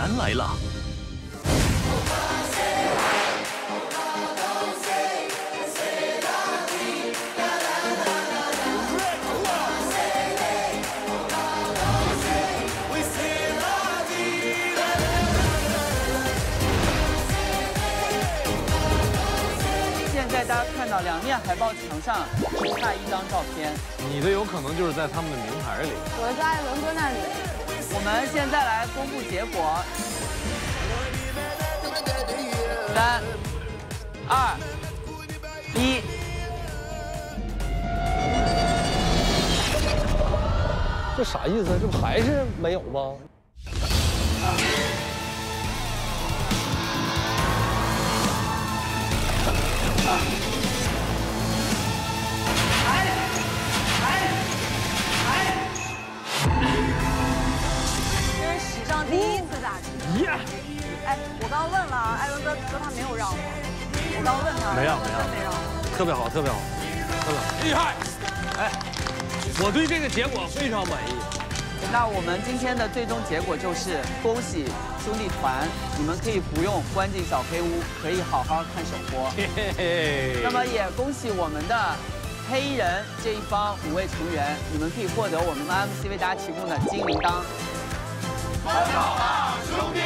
男来了。现在大家看到两面海报墙上只差一张照片，你的有可能就是在他们的名牌里。我在艾伦哥那里。 我们现在来公布结果。3、2、1，这啥意思？这不还是没有吗？第一次打击，哎，我刚问了啊，艾伦哥说他没有让我，我刚问他，没让我，特别好，特别好，特别好，厉害！哎，我对这个结果非常满意。那我们今天的最终结果就是，恭喜兄弟团，你们可以不用关进小黑屋，可以好好看首播。那么也恭喜我们的。 黑衣人这一方5位成员，你们可以获得我们 MCV 为大家提供的金铃铛。很好啊，兄弟！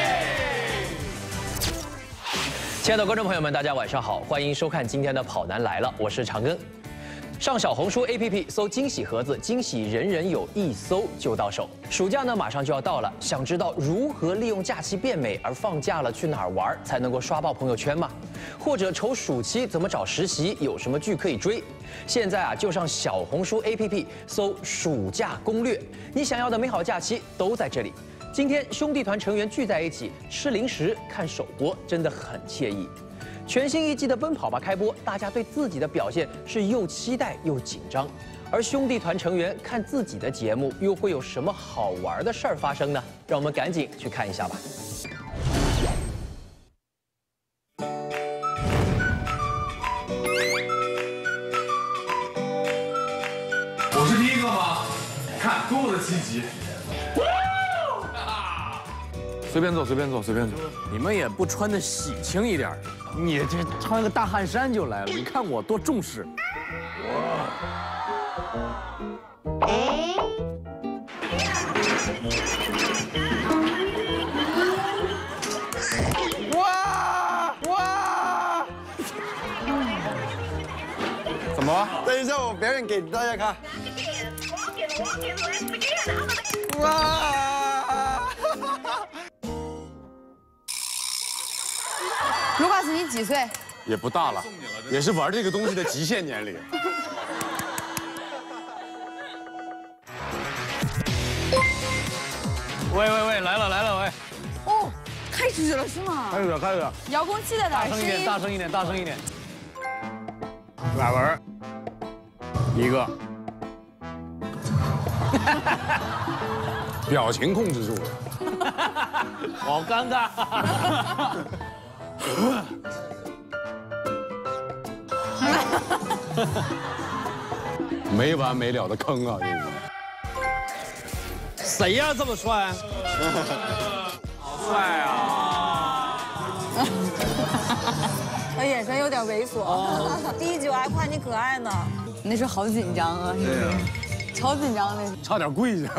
亲爱的观众朋友们，大家晚上好，欢迎收看今天的《跑男来了》，我是长庚。上小红书 APP 搜“惊喜盒子”，惊喜人人有，一搜就到手。暑假呢马上就要到了，想知道如何利用假期变美，而放假了去哪儿玩才能够刷爆朋友圈吗？或者愁暑期怎么找实习，有什么剧可以追？ 现在啊，就上小红书 APP 搜“暑假攻略”，你想要的美好假期都在这里。今天兄弟团成员聚在一起吃零食、看首播，真的很惬意。全新一季的《奔跑吧》开播，大家对自己的表现是又期待又紧张。而兄弟团成员看自己的节目，又会有什么好玩的事儿发生呢？让我们赶紧去看一下吧。 积极，随便坐，随便坐，随便坐。你们也不穿的喜庆一点，你这穿个大汗衫就来了。你看我多重视。哎，哇哇！怎么了？等一下，我表演给大家看。 哇！卢卡斯，你几岁？也不大了，也是玩这个东西的极限年龄。喂喂喂，来了来了喂！哦，开出去了是吗？开出去了，开出去了。遥控器在哪？大声一点，大声一点，大声一点。俩文，一个。 表情控制住了，好尴尬。没完没了的坑啊！这谁呀？这么帅？好帅啊！他眼神有点猥琐。第一集我还夸你可爱呢，那时候好紧张啊！对呀。 好紧张的，差点跪下。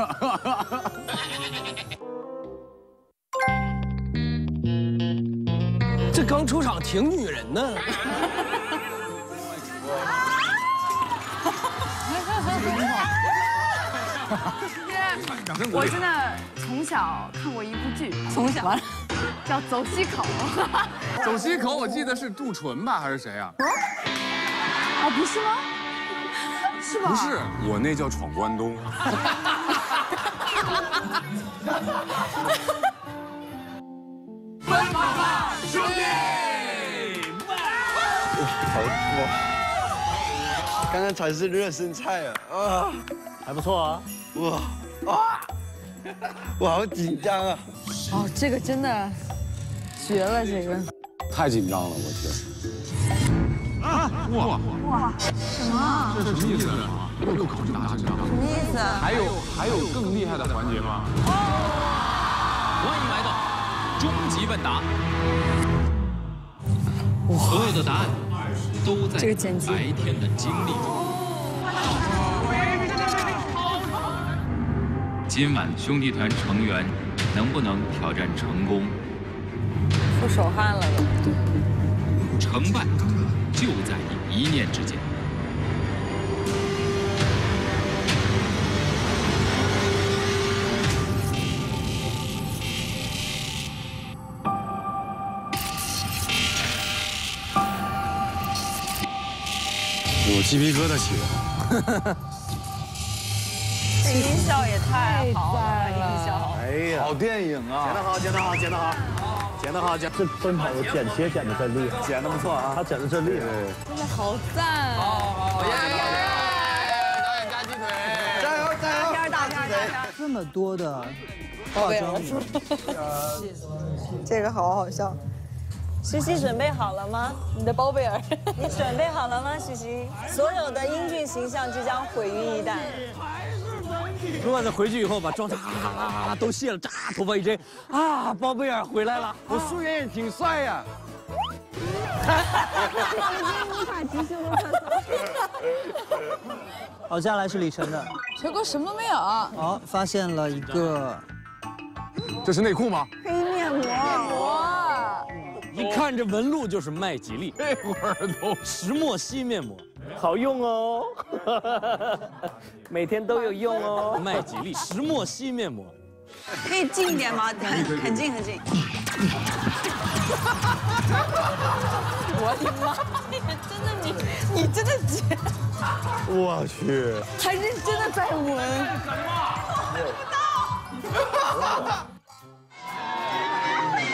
这刚出场挺女人呢。我真的从小看过一部剧，从小完了叫《走西口》。走西口，我记得是杜淳吧，还是谁啊？啊，不是吗？ 是吧？不是，我那叫闯关东。奔跑吧，兄弟！哇！刚刚才是热身菜啊，啊，还不错啊，哇啊，我好紧张啊！哦，这个真的绝了，这个太紧张了，我天！ 啊！哇哇！什么？这是什么意思啊？又考打这张？什么意思？还有更厉害的环节吗？哦！我已买到。终极问答。所有的答案都在白天的经历中。今晚兄弟团成员能不能挑战成功？出手汗了都。成败就在你一念之间。 鸡皮疙瘩起了，这音效也太好了，音效，哎呀，好电影啊！剪得好，剪得好，剪得好，剪得好，剪这真好，剪切剪得真厉害，剪得不错啊，他剪得真厉害，真的好赞啊！好，导演夹鸡腿，加油加油！大片大片大片，这么多的化妆品，这个好好笑。 徐熙准备好了吗？你的包贝尔，你准备好了吗？徐熙，所有的英俊形象即将毁于一旦。如果他回去以后把妆啊都卸了，扎头发一吹，啊，包贝尔回来了。我素颜也挺帅呀。我无法直视我。好，接下来是李晨的。结果什么没有？好，发现了一个。这是内裤吗？黑面膜。面膜。 一看这纹路就是麦吉丽，这会儿都石墨烯面膜，好用哦，每天都有用哦。麦吉丽石墨烯面膜，可以近一点吗？很近很近。我的妈呀！真的你真的姐，我去，还是真的在闻。看不到。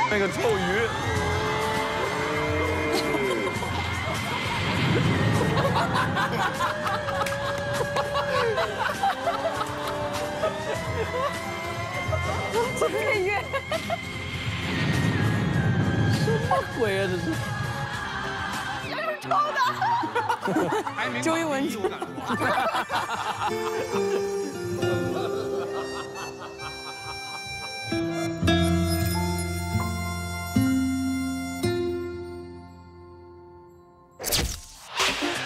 那个臭鱼。 这配乐，什么鬼啊！这是，这是抽的，周一文主。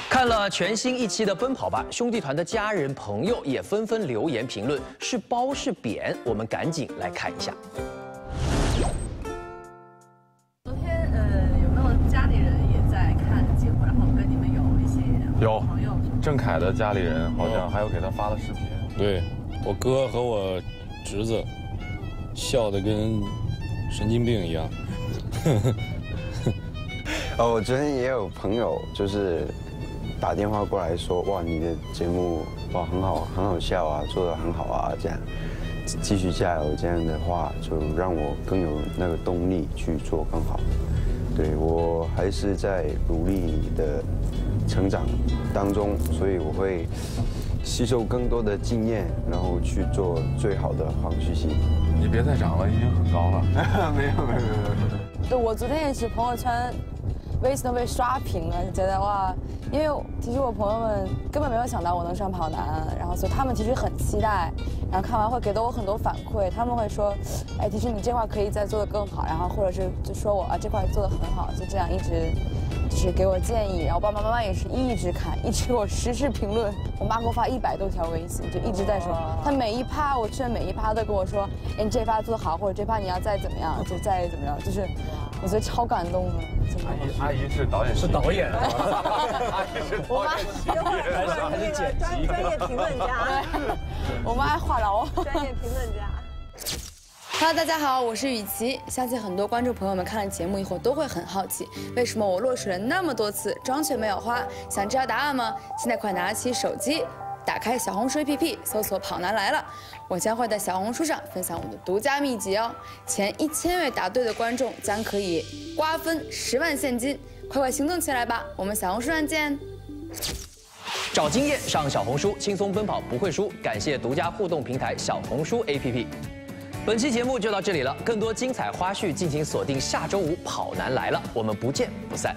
看了全新一期的《奔跑吧兄弟团》的家人朋友也纷纷留言评论，是褒是贬，我们赶紧来看一下。昨天有没有家里人也在看节目？然后跟你们有一些有朋友，郑恺的家里人好像还有给他发了视频。对我哥和我侄子，笑得跟神经病一样。哦，我昨天也有朋友就是。 打电话过来说：“哇，你的节目哇很好，很好笑啊，做得很好啊，这样继续加油。这样的话，就让我更有那个动力去做更好。对我还是在努力的成长当中，所以我会吸收更多的经验，然后去做最好的黄旭熙。你别再长了，已经很高了。没有没有没有。对我昨天也是朋友圈。” Waze 都被刷屏了，就觉得哇，因为其实我朋友们根本没有想到我能上跑男，然后所以他们其实很期待，然后看完会给到我很多反馈，他们会说，哎，其实你这块可以再做得更好，然后或者是就说我啊这块做得很好，就这样一直就是给我建议，然后爸爸妈妈也是一直看，一直给我实时评论，我妈给我发100多条微信，就一直在说，她每一趴我去每一趴都跟我说，哎，你这趴做得好，或者这趴你要再怎么样，就再怎么样，就是我觉得超感动的。 阿姨是导演，是导演。阿姨是导演，还是剪辑？专业评论家。我妈话痨。专业评论家。Hello， 大家好，我是雨琦。相信很多观众朋友们看了节目以后都会很好奇，为什么我落水了那么多次，妆却没有花？想知道答案吗？现在快拿起手机，打开小红书 APP， 搜索“跑男来了”，我将会在小红书上分享我的独家秘籍哦。前1000位答对的观众将可以。 瓜分10万现金，快快行动起来吧！我们小红书上见。找经验上小红书，轻松奔跑不会输。感谢独家互动平台小红书 APP。本期节目就到这里了，更多精彩花絮敬请锁定下周五《跑男来了》，我们不见不散。